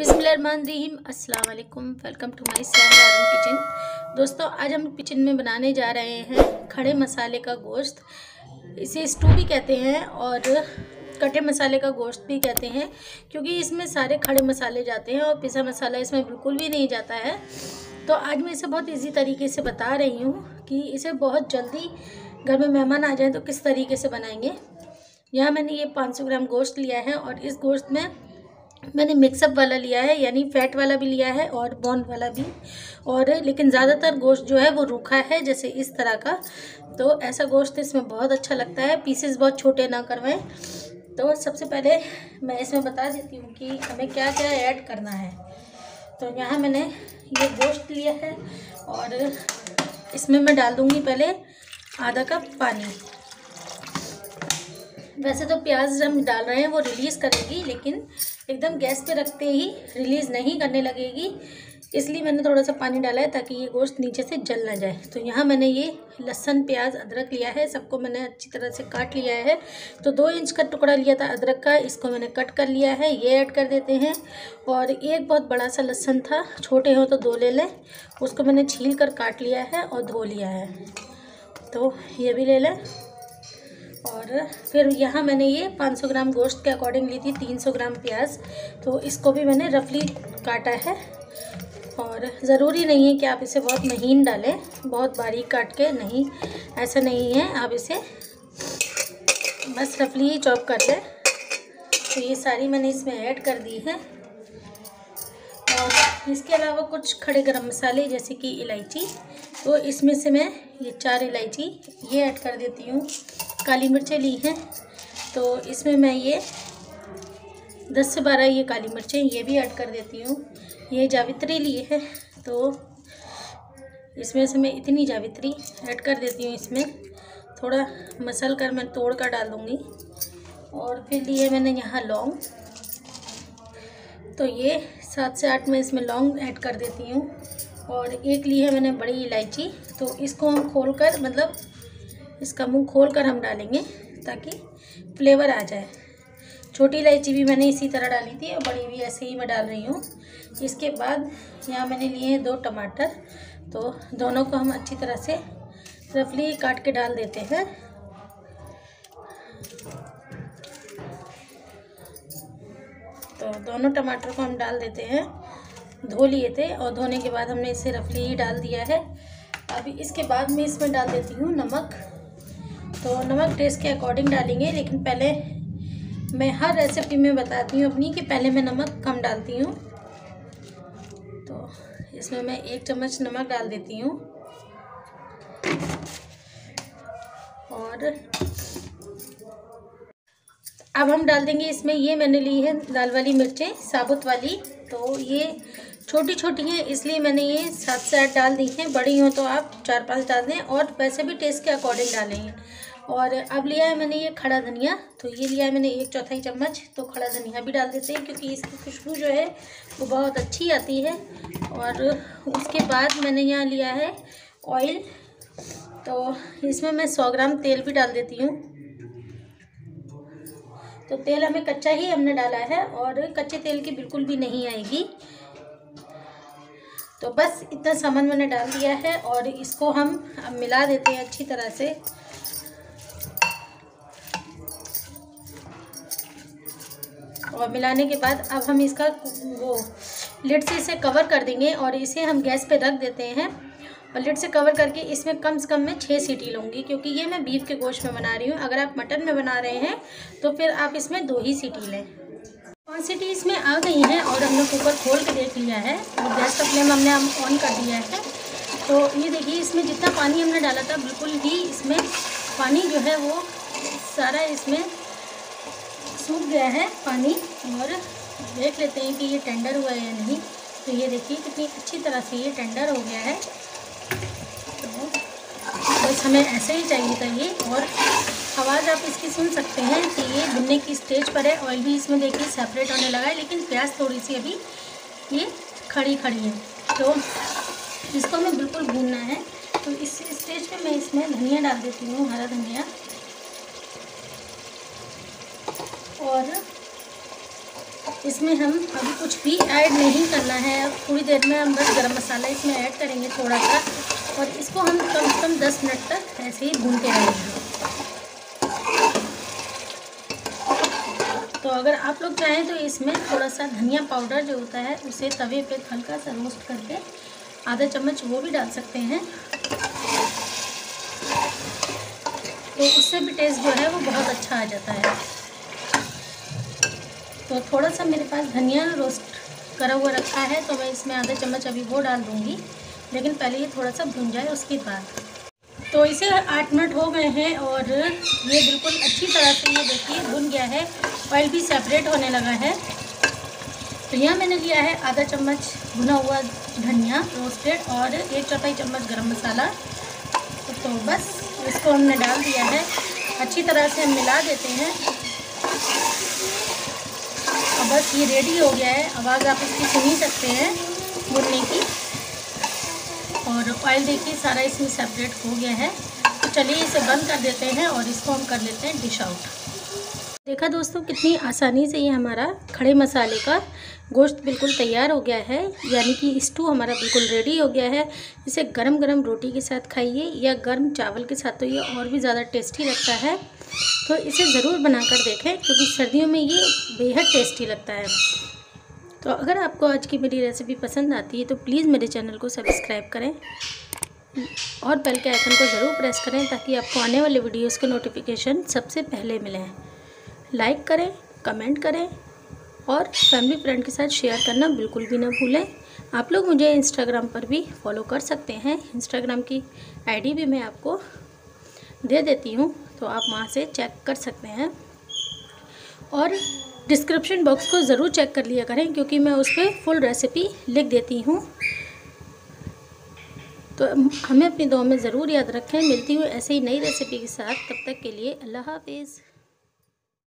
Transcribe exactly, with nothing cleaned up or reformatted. बिस्मिल्लाहिर्रहमानिर्रहीम, अस्सलाम वालेकुम, welcome to my channel Arun kitchen. दोस्तों, आज हम किचन में बनाने जा रहे हैं खड़े मसाले का गोश्त। इसे स्टू भी कहते हैं और कटे मसाले का गोश्त भी कहते हैं, क्योंकि इसमें सारे खड़े मसाले जाते हैं और पिसा मसाला इसमें बिल्कुल भी नहीं जाता है। तो आज मैं इसे बहुत ईजी तरीके से बता रही हूँ कि इसे बहुत जल्दी घर में मेहमान आ जाए तो किस तरीके से बनाएंगे। यहाँ मैंने ये पाँच सौ ग्राम गोश्त लिया है और इस गोश्त में मैंने मिक्सअप वाला लिया है, यानी फ़ैट वाला भी लिया है और बोन वाला भी। और लेकिन ज़्यादातर गोश्त जो है वो रूखा है, जैसे इस तरह का। तो ऐसा गोश्त इसमें बहुत अच्छा लगता है। पीसेस बहुत छोटे ना करवाएं। तो सबसे पहले मैं इसमें बता देती हूँ कि हमें क्या क्या ऐड करना है। तो यहाँ मैंने ये गोश्त लिया है और इसमें मैं डाल दूँगी पहले आधा कप पानी। वैसे तो प्याज हम डाल रहे हैं वो रिलीज़ करेगी, लेकिन एकदम गैस पे रखते ही रिलीज़ नहीं करने लगेगी, इसलिए मैंने थोड़ा सा पानी डाला है ताकि ये गोश्त नीचे से जल ना जाए। तो यहाँ मैंने ये लहसुन, प्याज, अदरक लिया है। सबको मैंने अच्छी तरह से काट लिया है। तो दो इंच का टुकड़ा लिया था अदरक का, इसको मैंने कट कर लिया है, ये ऐड कर देते हैं। और एक बहुत बड़ा सा लहसुन था, छोटे हो तो दो ले लें, उसको मैंने छील कर काट लिया है और धो लिया है, तो ये भी ले लें। और फिर यहाँ मैंने ये पाँच सौ ग्राम गोश्त के अकॉर्डिंग ली थी तीन सौ ग्राम प्याज, तो इसको भी मैंने रफली काटा है। और ज़रूरी नहीं है कि आप इसे बहुत महीन डालें, बहुत बारीक काट के नहीं, ऐसा नहीं है। आप इसे बस रफली ही चॉप कर लें। तो ये सारी मैंने इसमें ऐड कर दी है। और इसके अलावा कुछ खड़े गरम मसाले जैसे कि इलायची, तो इसमें से मैं ये चार इलायची ये ऐड कर देती हूँ। काली मिर्चें ली हैं, तो इसमें मैं ये दस से बारह ये काली मिर्चें ये भी ऐड कर देती हूँ। ये जावित्री ली है, तो इसमें से मैं इतनी जावित्री ऐड कर देती हूँ। इसमें थोड़ा मसल कर मैं तोड़ कर डाल दूँगी। और फिर लिए मैंने यहाँ लौंग, तो ये सात से आठ में इसमें लौंग ऐड कर देती हूँ। और एक ली है मैंने बड़ी इलायची, तो इसको हम खोल कर, मतलब इसका मुंह खोलकर हम डालेंगे ताकि फ्लेवर आ जाए। छोटी इलायची भी मैंने इसी तरह डाली थी और बड़ी भी ऐसे ही मैं डाल रही हूँ। इसके बाद यहाँ मैंने लिए हैं दो टमाटर, तो दोनों को हम अच्छी तरह से रफली काट के डाल देते हैं। तो दोनों टमाटर को हम डाल देते हैं। धो लिए थे और धोने के बाद हमने इसे रफली ही डाल दिया है। अभी इसके बाद मैं इसमें डाल देती हूँ नमक। तो नमक टेस्ट के अकॉर्डिंग डालेंगे, लेकिन पहले मैं हर रेसिपी में बताती हूँ अपनी कि पहले मैं नमक कम डालती हूँ। तो इसमें मैं एक चम्मच नमक डाल देती हूँ। और अब हम डाल देंगे इसमें, ये मैंने ली है लाल वाली मिर्चें, साबुत वाली। तो ये छोटी छोटी हैं, इसलिए मैंने ये सात से आठ डाल दी हैं। बड़ी हो तो आप चार पांच डाल दें, और वैसे भी टेस्ट के अकॉर्डिंग डालेंगे। और अब लिया है मैंने ये खड़ा धनिया, तो ये लिया है मैंने एक चौथाई चम्मच। तो खड़ा धनिया भी डाल देते हैं क्योंकि इसकी खुशबू जो है वो बहुत अच्छी आती है। और उसके बाद मैंने यहाँ लिया है ऑयल, तो इसमें मैं सौ ग्राम तेल भी डाल देती हूँ। तो तेल हमें कच्चा ही हमने डाला है और कच्चे तेल की बिल्कुल भी नहीं आएगी। तो बस इतना सामान मैंने डाल दिया है और इसको हम अब मिला देते हैं अच्छी तरह से। और मिलाने के बाद अब हम इसका वो लिड से इसे कवर कर देंगे और इसे हम गैस पे रख देते हैं। और लिड से कवर करके इसमें कम से कम मैं छः सीटी लूँगी, क्योंकि ये मैं बीफ के गोश्त में बना रही हूँ। अगर आप मटन में बना रहे हैं तो फिर आप इसमें दो ही सीटी लें। और सीटी इसमें आ गई है और हमने कुकर खोल के देख लिया है और गैस का फ्लेम हमने हम ऑन कर दिया है। तो ये देखिए, इसमें जितना पानी हमने डाला था बिल्कुल ही इसमें पानी जो है वो सारा इसमें सूख गया है पानी। और देख लेते हैं कि ये टेंडर हुआ है या नहीं। तो ये देखिए कितनी अच्छी तरह से ये टेंडर हो गया है। तो बस हमें ऐसे ही चाहिए था ये। और आवाज़ आप इसकी सुन सकते हैं कि ये भुनने की स्टेज पर है। ऑयल भी इसमें देखिए सेपरेट होने लगा है, लेकिन प्याज थोड़ी सी अभी ये खड़ी खड़ी है। तो इसको हमें बिल्कुल भूनना है। तो इस स्टेज पे मैं इसमें धनिया डाल देती हूँ, हरा धनिया। और इसमें हम अभी कुछ भी ऐड नहीं करना है। अब थोड़ी देर में हम बस गरम मसाला इसमें ऐड करेंगे थोड़ा सा, और इसको हम कम से कम दस मिनट तक ऐसे ही भूनते रहेंगे। तो अगर आप लोग चाहें तो इसमें थोड़ा सा धनिया पाउडर जो होता है उसे तवे पे हल्का सा रोस्ट करके आधा चम्मच वो भी डाल सकते हैं, तो उससे भी टेस्ट जो है वो बहुत अच्छा आ जाता है। तो थोड़ा सा मेरे पास धनिया रोस्ट करा हुआ रखा है, तो मैं इसमें आधा चम्मच अभी वो डाल दूँगी, लेकिन पहले ये थोड़ा सा भून जाए उसके बाद। तो इसे आठ मिनट हो गए हैं और ये बिल्कुल अच्छी तरह से ये देखिए भुन गया है, ऑयल भी सेपरेट होने लगा है। तो यहाँ मैंने लिया है आधा चम्मच भुना हुआ धनिया रोस्टेड और एक चौथाई चम्मच गरम मसाला। तो बस इसको हमने डाल दिया है, अच्छी तरह से हम मिला देते हैं और बस ये रेडी हो गया है। आवाज़ आप इसकी सुन ही सकते हैं भुनने की, और ऑयल देखिए सारा इसमें सेपरेट हो गया है। तो चलिए इसे बंद कर देते हैं और इसको हम कर लेते हैं डिश आउट। देखा दोस्तों कितनी आसानी से ये हमारा खड़े मसाले का गोश्त बिल्कुल तैयार हो गया है, यानी कि स्टू हमारा बिल्कुल रेडी हो गया है। इसे गरम गरम रोटी के साथ खाइए या गरम चावल के साथ, तो ये और भी ज़्यादा टेस्टी लगता है। तो इसे ज़रूर बनाकर देखें क्योंकि सर्दियों में ये बेहद टेस्टी लगता है। तो अगर आपको आज की मेरी रेसिपी पसंद आती है तो प्लीज़ मेरे चैनल को सब्सक्राइब करें और बेल के आइकन को ज़रूर प्रेस करें ताकि आपको आने वाले वीडियोज़ के नोटिफिकेशन सबसे पहले मिलें। लाइक करें, कमेंट करें और फैमिली फ्रेंड के साथ शेयर करना बिल्कुल भी ना भूलें। आप लोग मुझे इंस्टाग्राम पर भी फॉलो कर सकते हैं, इंस्टाग्राम की आईडी भी मैं आपको दे देती हूँ, तो आप वहाँ से चेक कर सकते हैं। और डिस्क्रिप्शन बॉक्स को ज़रूर चेक कर लिया करें क्योंकि मैं उस पर फुल रेसिपी लिख देती हूँ। तो हमें अपनी दुआ में ज़रूर याद रखें। मिलती हूँ ऐसे ही नई रेसिपी के साथ, तब तक के लिए अल्लाह हाफिज़।